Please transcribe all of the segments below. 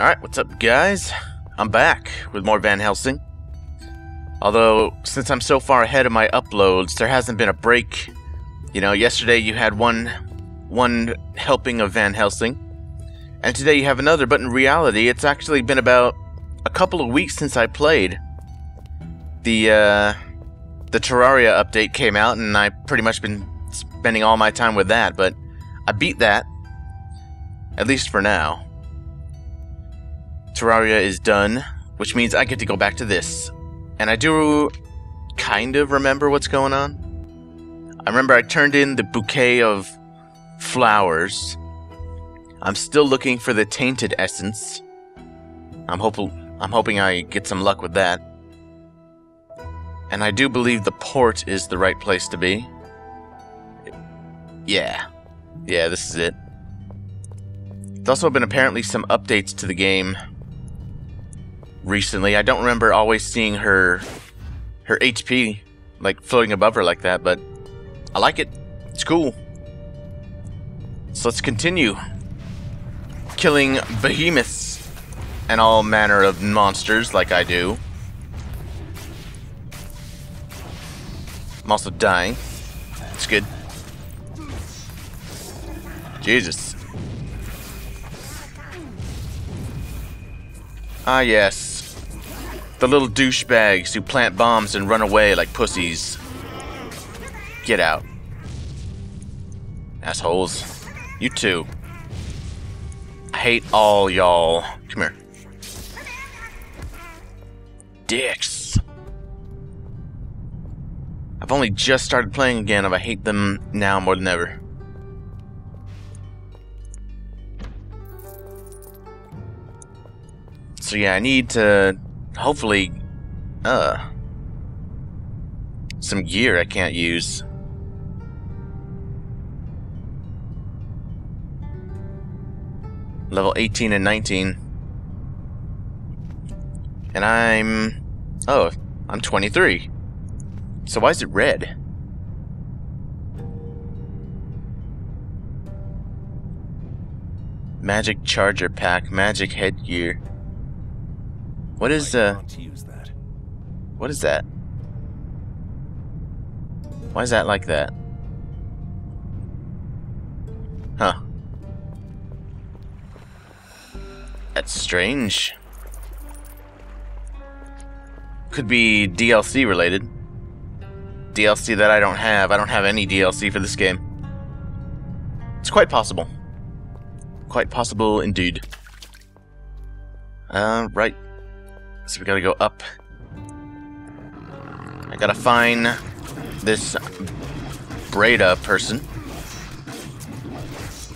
Alright, what's up guys? I'm back with more Van Helsing. Although, since I'm so far ahead of my uploads, there hasn't been a break. You know, yesterday you had one helping of Van Helsing, and today you have another, but in reality, it's actually been about a couple of weeks since I played. The Terraria update came out, and I've pretty much been spending all my time with that, but I beat that, at least for now. Terraria is done, which means I get to go back to this. And I do kind of remember what's going on. I remember I turned in the bouquet of flowers. I'm still looking for the tainted essence. I'm hoping I get some luck with that. And I do believe the port is the right place to be. Yeah, this is it. There's also been apparently some updates to the game recently. I don't remember always seeing her HP like floating above her like that, but I like it. It's cool. So let's continue killing behemoths and all manner of monsters like I do. I'm also dying. It's good. Jesus. Ah yes. The little douchebags who plant bombs and run away like pussies. Get out. Assholes. You too. I hate all y'all. Come here. Dicks. I've only just started playing again, and I hate them now more than ever. So yeah, I need to... hopefully, some gear I can't use. Level 18 and 19. And I'm 23. So why is it red? Magic charger pack, magic headgear. What is what is that? Why is that like that? Huh. That's strange. Could be DLC related. DLC that I don't have. I don't have any DLC for this game. It's quite possible. Quite possible indeed. Right. So we gotta go up. I gotta find this Breda person.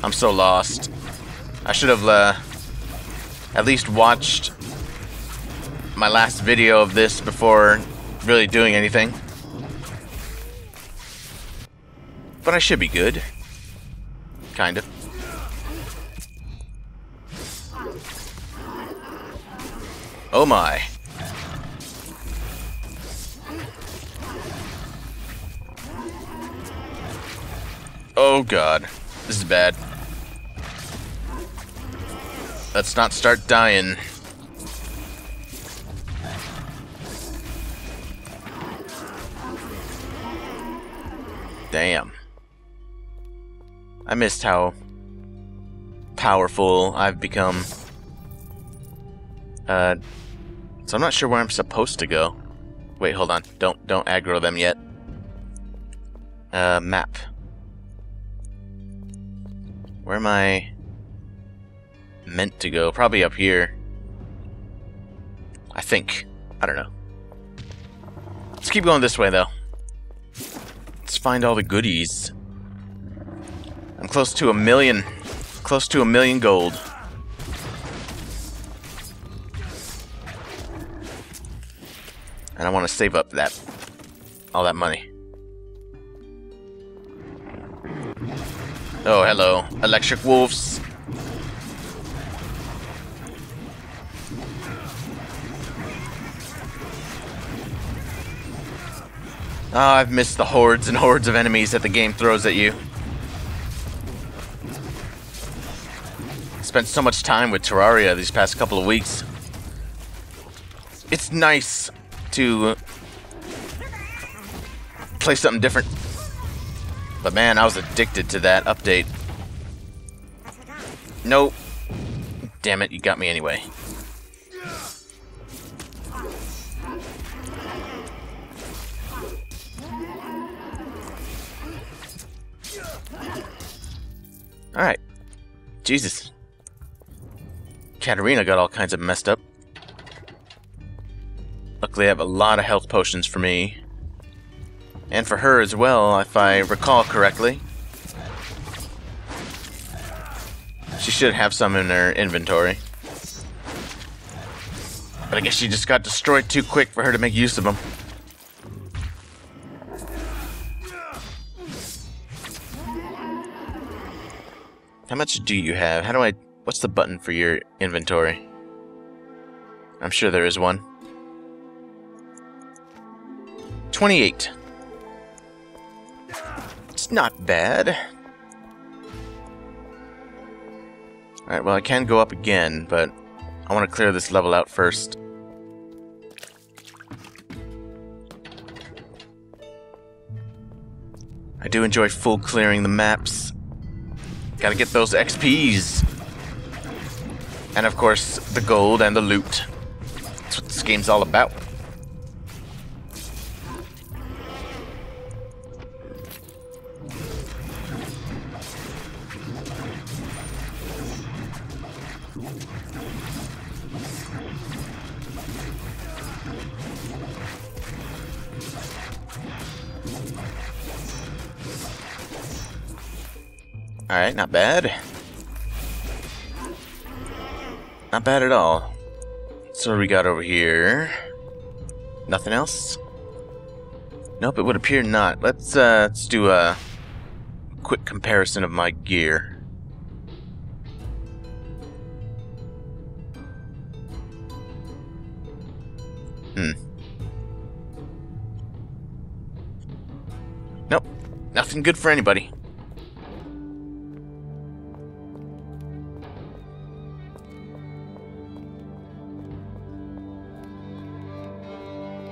I'm so lost. I should have at least watched my last video of this before really doing anything. But I should be good. Kind of. Oh my. Oh god. This is bad. Let's not start dying. Damn. I missed how powerful I've become. So I'm not sure where I'm supposed to go. Wait, hold on. Don't aggro them yet. Map. Where am I meant to go? Probably up here. I think. I don't know. Let's keep going this way, though. Let's find all the goodies. I'm close to 1 million. Close to 1 million gold. And I want to save up all that money. Oh, hello, electric wolves. Oh, I've missed the hordes and hordes of enemies that the game throws at you. It's spent so much time with Terraria these past couple of weeks. It's nice to play something different. But man, I was addicted to that update. Nope. Damn it, you got me anyway. Alright. Jesus. Katarina got all kinds of messed up. Luckily, I have a lot of health potions for me. And for her as well, if I recall correctly. She should have some in her inventory. But I guess she just got destroyed too quick for her to make use of them. How much do you have? How do I... What's the button for your inventory? I'm sure there is one. 28. It's not bad. Alright, well I can go up again, but I want to clear this level out first. I do enjoy full clearing the maps. Gotta get those XPs. And of course, the gold and the loot. That's what this game's all about. Alright, not bad. Not bad at all. So what do we got over here? Nothing else? Nope, it would appear not. Let's do a quick comparison of my gear. Nope, nothing good for anybody.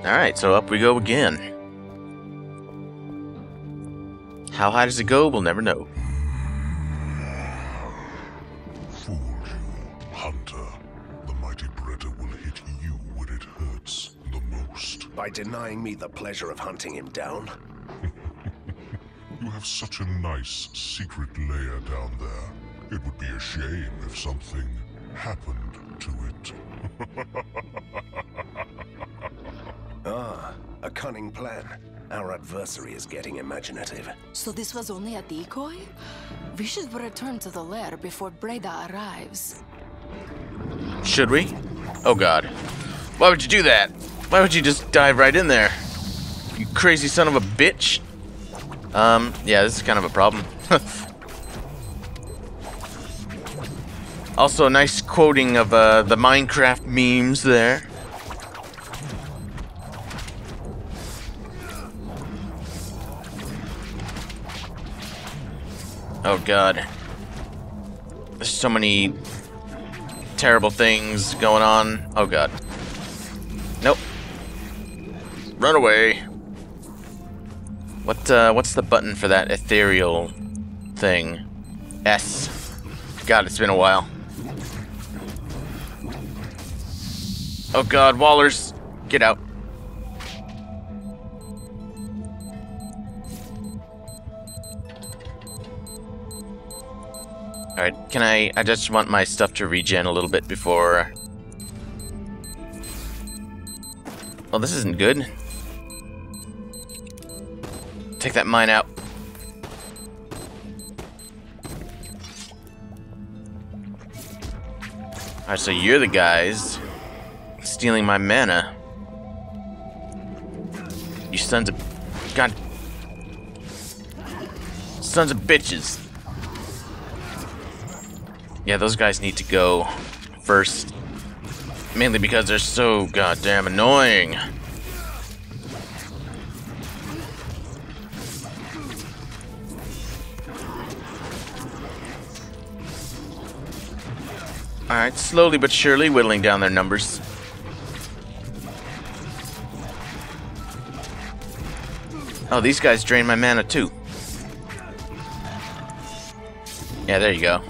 Alright, so up we go again. How high does it go? We'll never know. Fool you, Hunter. The mighty Breda will hit you when it hurts the most. By denying me the pleasure of hunting him down? You have such a nice secret lair down there. It would be a shame if something happened to it. Ah, a cunning plan. Our adversary is getting imaginative. So this was only a decoy? We should return to the lair before Breda arrives. Should we? Oh god. Why would you do that? Why would you just dive right in there? You crazy son of a bitch. Yeah, this is kind of a problem. Also, nice quoting of the Minecraft memes there. Oh god. There's so many terrible things going on. Oh god. Nope. Run away. What's the button for that ethereal thing? S. God, it's been a while. Oh god, Wallers. Get out. Alright, can I just want my stuff to regen a little bit before... Well, this isn't good. Take that mine out. Alright, so you're the guys stealing my mana. You sons of... God... Sons of bitches. Yeah, those guys need to go first. Mainly because they're so goddamn annoying. Alright, slowly but surely whittling down their numbers. Oh, these guys drain my mana too. Yeah, there you go.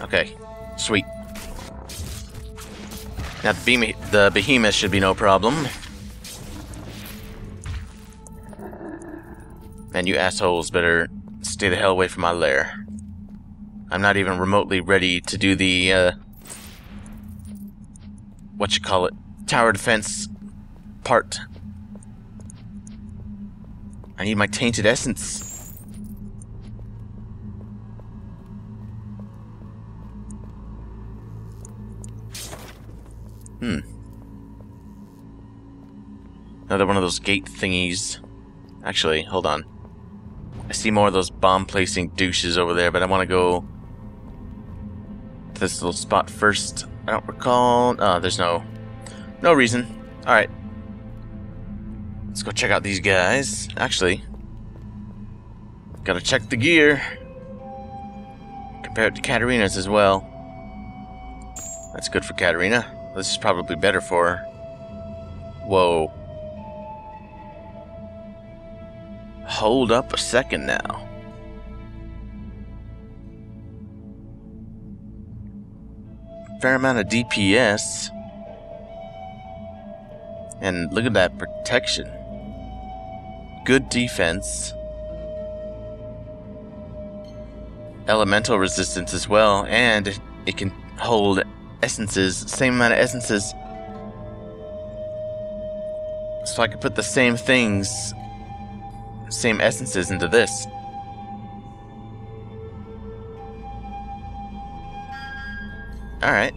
Okay, sweet. Now the behemoth should be no problem. And you assholes better stay the hell away from my lair. I'm not even remotely ready to do the, tower defense part. I need my tainted essence. Another one of those gate thingies. Actually, hold on. I see more of those bomb-placing douches over there, but I want to go to this little spot first. I don't recall. Oh, there's no reason. Alright. Let's go check out these guys. Actually, gotta check the gear. Compare it to Katarina's as well. That's good for Katarina. This is probably better for her. Whoa. Hold up a second now. Fair amount of DPS. And look at that protection. Good defense. Elemental resistance as well, and it can hold essences, same amount of essences. So I can put the same things, same essences into this. Alright,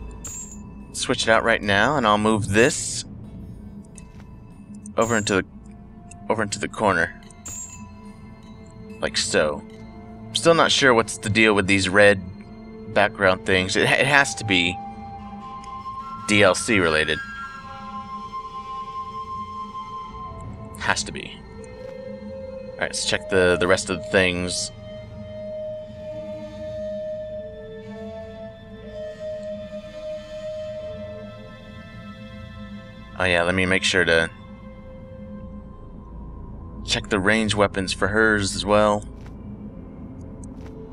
switch it out right now, and I'll move this over into the corner, like so. I'm still not sure what's the deal with these red background things. It has to be DLC related. Has to be. Alright, let's check the rest of the things. Oh yeah, let me make sure to check the range weapons for hers as well.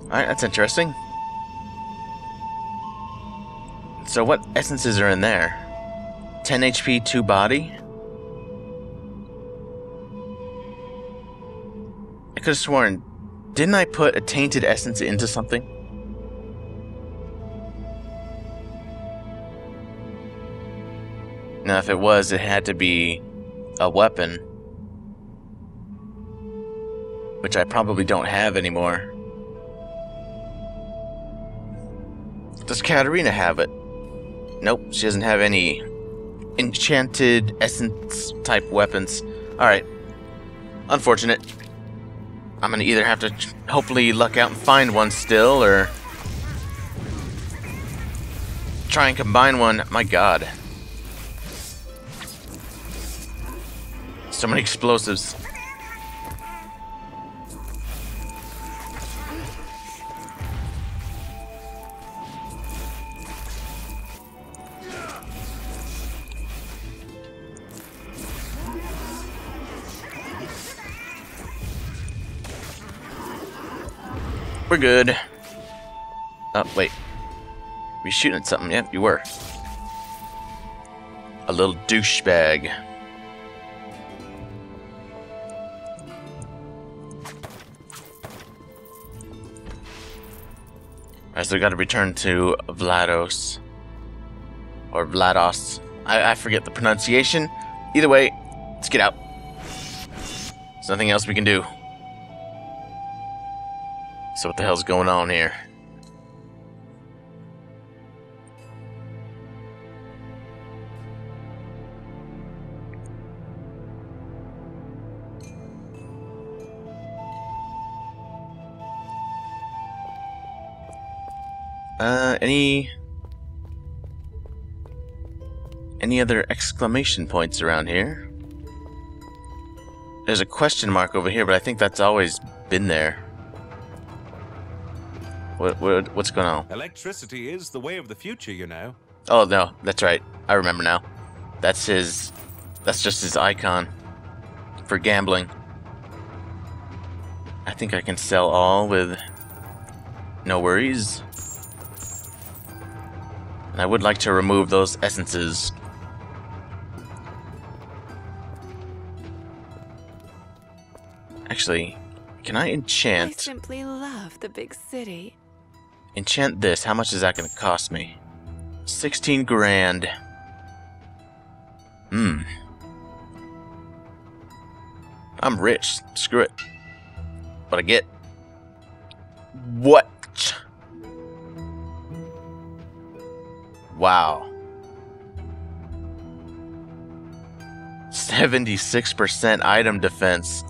Alright, that's interesting. So what essences are in there? 10 HP, 2 body? I could have sworn, didn't I put a tainted essence into something? Now, if it was, it had to be a weapon, which I probably don't have anymore. Does Katarina have it? Nope, she doesn't have any enchanted essence-type weapons. Alright. Unfortunate. I'm gonna either have to hopefully luck out and find one still, or try and combine one. My god. So many explosives. We're good. Oh, wait. Were you shooting at something? Yep, you were. A little douchebag. Alright, so we gotta return to Vlados. Or Vlados. I forget the pronunciation. Either way, let's get out. There's nothing else we can do. So what the hell's going on here? Any other exclamation points around here? There's a question mark over here, but I think that's always been there. What's going on? Electricity is the way of the future, you know. Oh no, that's right. I remember now. That's his. That's just his icon for gambling. I think I can sell all with no worries. And I would like to remove those essences. Actually, can I enchant? I simply love the big city. Enchant this. How much is that going to cost me? 16 grand. I'm rich. Screw it. But I get what? Wow. 76% item defense.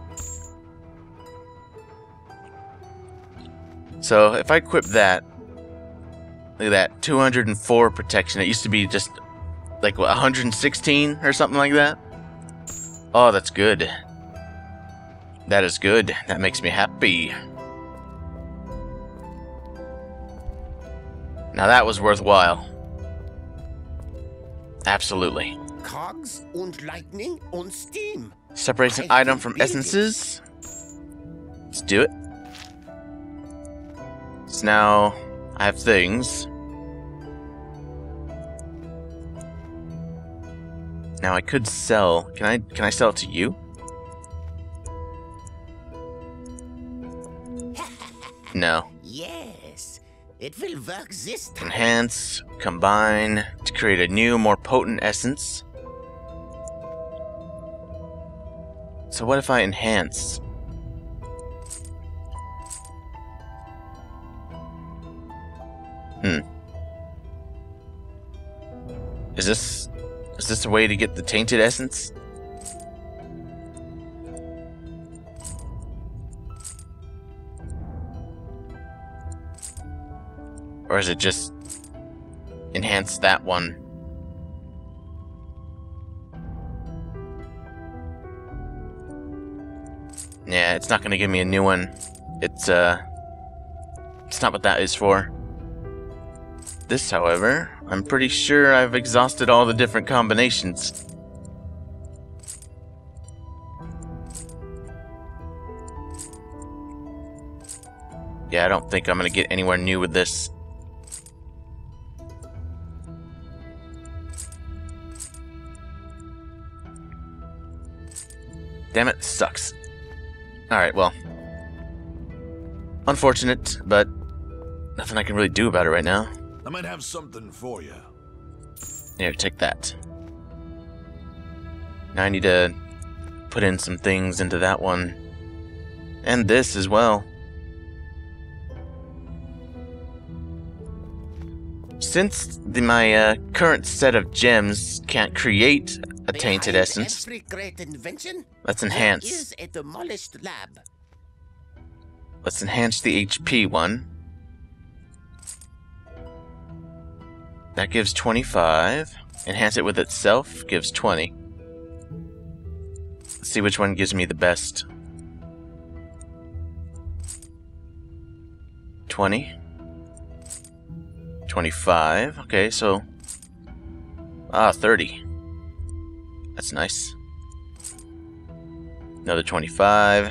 So if I equip that, look at that, 204 protection. It used to be just like what, 116 or something like that. Oh, that's good. That is good. That makes me happy. Now that was worthwhile. Absolutely. Cogs and lightning and steam. Separates an item from essences. Let's do it. So now I have things. Now I could sell. Can I sell it to you? No. Yes. It will work this time. Enhance, combine to create a new, more potent essence. So what if I enhance? Is this a way to get the tainted essence? Or is it just enhance that one? Yeah, it's not going to give me a new one. It's not what that is for. This, however, I'm pretty sure I've exhausted all the different combinations. Yeah, I don't think I'm going to get anywhere new with this. Damn it, sucks. Alright, well. Unfortunate, but nothing I can really do about it right now. I might have something for you. Here, take that. Now I need to put in some things into that one. And this as well. Since my current set of gems can't create a tainted essence, let's enhance. Let's enhance the HP one. That gives 25. Enhance it with itself gives 20. Let's see which one gives me the best. 20. 25. Okay, so... 30. That's nice. Another 25.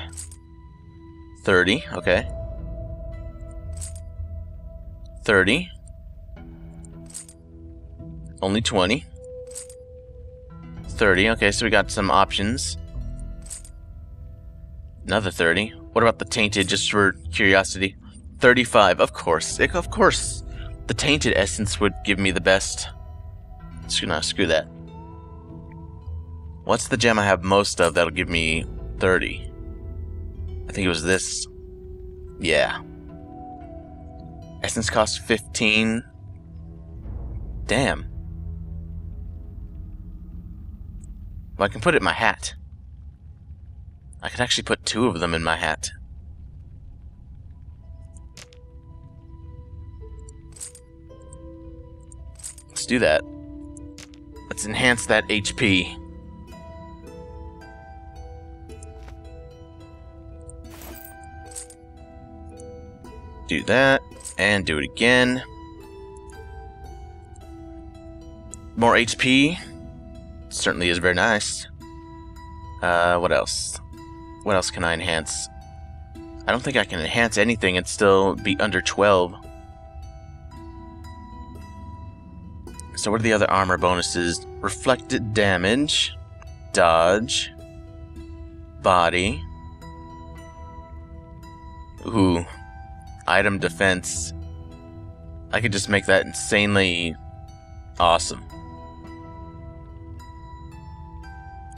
30. Okay. 30. Only 20. 30. Okay, so we got some options. Another 30. What about the tainted, just for curiosity? 35. Of course. Of course. The tainted essence would give me the best. No, screw that. What's the gem I have most of that'll give me 30? I think it was this. Yeah. Essence costs 15. Damn. I can put it in my hat. I can actually put two of them in my hat. Let's do that. Let's enhance that HP. Do that, and do it again. More HP. Certainly is very nice. What else? What else can I enhance? I don't think I can enhance anything and still be under 12. So what are the other armor bonuses? Reflected damage, dodge, body. Ooh, item defense. I could just make that insanely awesome.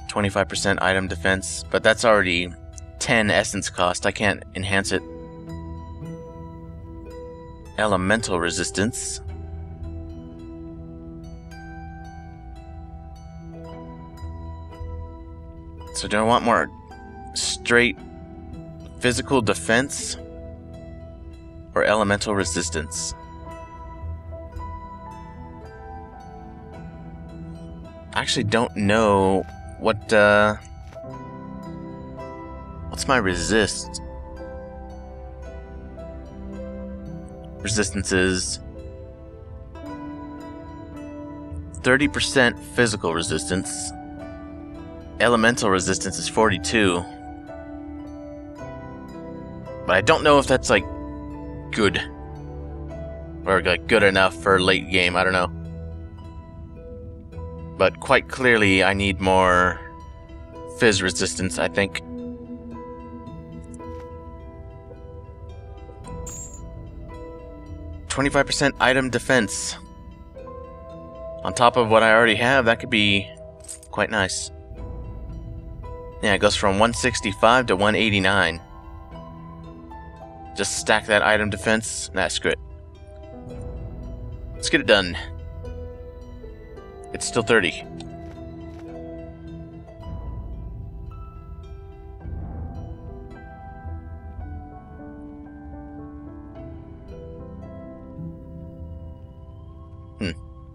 25% item defense, but that's already 10 essence cost. I can't enhance it. Elemental resistance. So do I want more straight physical defense or elemental resistance? I actually don't know. What, what's my resist? Resistances. 30% physical resistance. Elemental resistance is 42. But I don't know if that's, like, good. Or, like, good enough for late game, I don't know. But quite clearly, I need more fizz resistance, I think. Ooh. 25% item defense. On top of what I already have, that could be quite nice. Yeah, it goes from 165 to 189. Just stack that item defense. Nah, screw it. Let's get it done. It's still 30.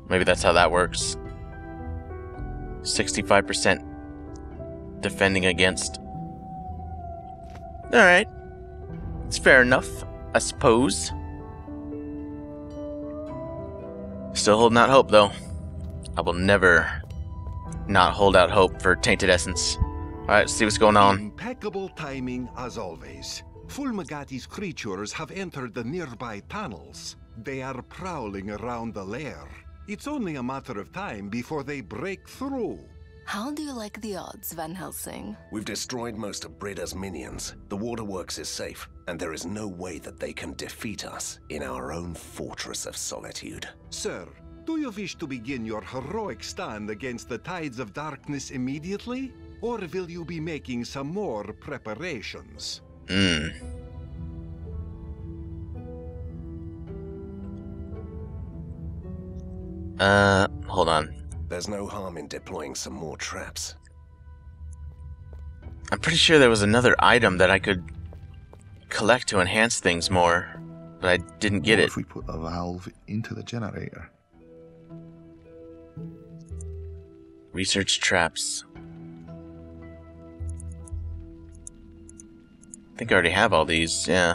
Maybe that's how that works. 65% defending against. Alright. It's fair enough, I suppose. Still holding out hope, though. I will never not hold out hope for Tainted Essence. Alright, see what's going on. Impeccable timing as always. Fulmigati's creatures have entered the nearby tunnels. They are prowling around the lair. It's only a matter of time before they break through. How do you like the odds, Van Helsing? We've destroyed most of Breda's minions. The waterworks is safe, and there is no way that they can defeat us in our own fortress of solitude. Sir, do you wish to begin your heroic stand against the tides of darkness immediately? Or will you be making some more preparations? Hold on. There's no harm in deploying some more traps. I'm pretty sure there was another item that I could collect to enhance things more, but I didn't get it. If we put a valve into the generator. Research traps. I think I already have all these, yeah.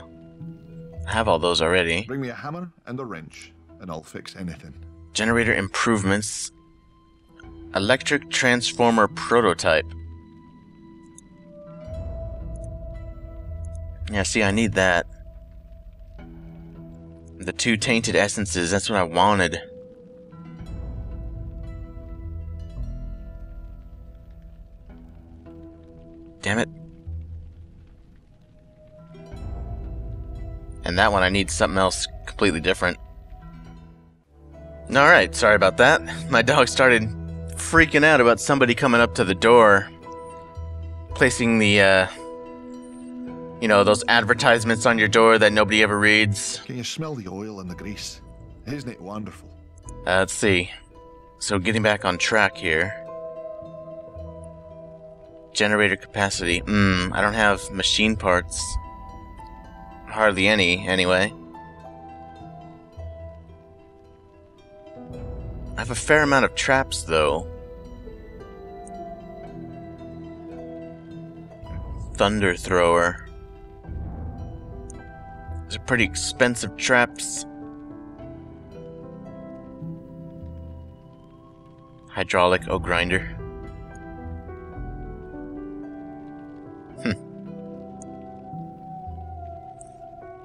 I have all those already. Bring me a hammer and a wrench, and I'll fix anything. Generator improvements. Electric transformer prototype. Yeah, see, I need that. The 2 tainted essences, that's what I wanted. Damn it. And that one, I need something else completely different. Alright, sorry about that. My dog started freaking out about somebody coming up to the door, placing the, you know, those advertisements on your door that nobody ever reads. Can you smell the oil and the grease? Isn't it wonderful? Let's see. So getting back on track here. Generator capacity. I don't have machine parts. Hardly any, anyway. I have a fair amount of traps, though. Thunder thrower. They're pretty expensive traps. Hydraulic O grinder.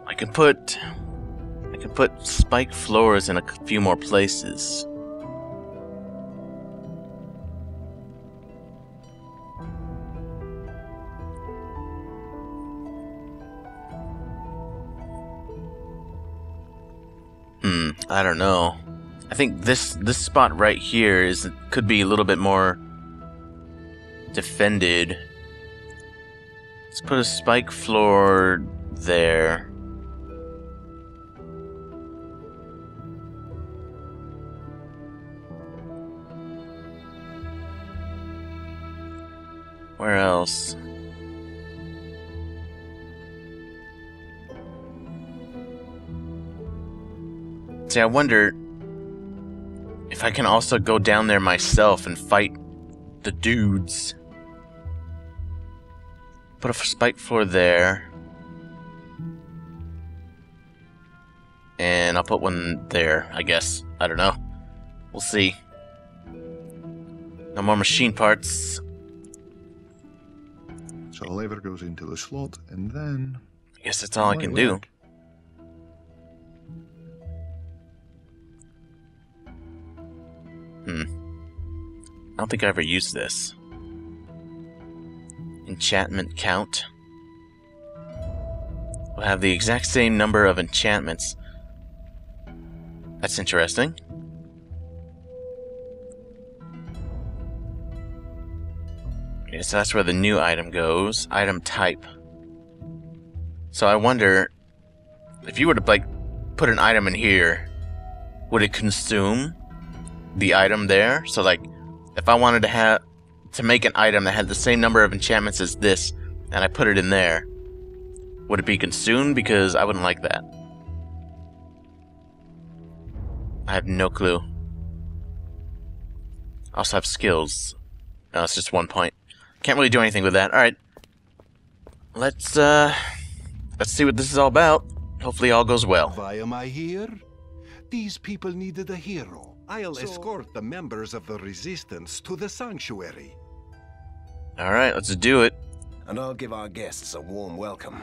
I can put spike floors in a few more places. I don't know. I think this spot right here could be a little bit more defended. Let's put a spike floor there. Where else? See, I wonder if I can also go down there myself and fight the dudes. Put a spike floor there. And I'll put one there, I guess. I don't know. We'll see. No more machine parts. So the lever goes into the slot, and then... I guess that's all I can do. I don't think I ever used this. Enchantment count. We'll have the exact same number of enchantments. That's interesting. Yeah, so that's where the new item goes. Item type. So I wonder, if you were to like put an item in here, would it consume the item there? So like, if I wanted to have to make an item that had the same number of enchantments as this, and I put it in there, would it be consumed? Because I wouldn't like that. I have no clue. I also have skills. No, it's just 1 point. Can't really do anything with that. All right, let's see what this is all about. Hopefully, all goes well. Why am I here? These people needed a hero. I'll escort the members of the Resistance to the Sanctuary. Alright, let's do it. And I'll give our guests a warm welcome.